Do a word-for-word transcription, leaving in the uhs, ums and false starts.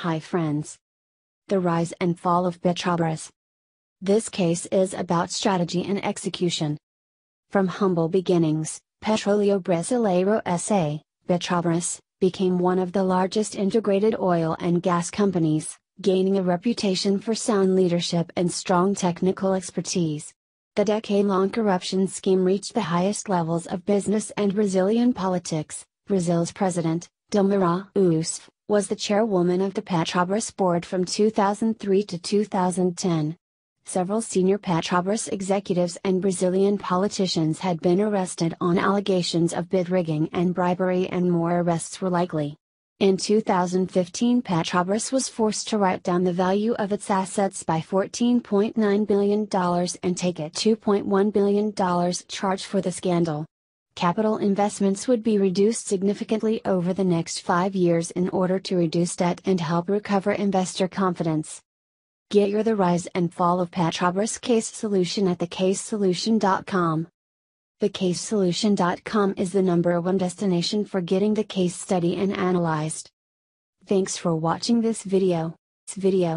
Hi friends. The rise and fall of Petrobras. This case is about strategy and execution. From humble beginnings, Petróleo Brasileiro S A, Petrobras, became one of the largest integrated oil and gas companies, gaining a reputation for sound leadership and strong technical expertise. The decade-long corruption scheme reached the highest levels of business and Brazilian politics. Brazil's president, Dilma Rousseff, was the chairwoman of the Petrobras board from two thousand three to two thousand ten. Several senior Petrobras executives and Brazilian politicians had been arrested on allegations of bid rigging and bribery, and more arrests were likely. In two thousand fifteen, Petrobras was forced to write down the value of its assets by fourteen point nine billion dollars and take a two point one billion dollars charge for the scandal. Capital investments would be reduced significantly over the next five years in order to reduce debt and help recover investor confidence. Get your The Rise and Fall of Petrobras Case Solution at the case solution dot com. The case solution dot com is the number one destination for getting the case study and analyzed. Thanks for watching this video. This video.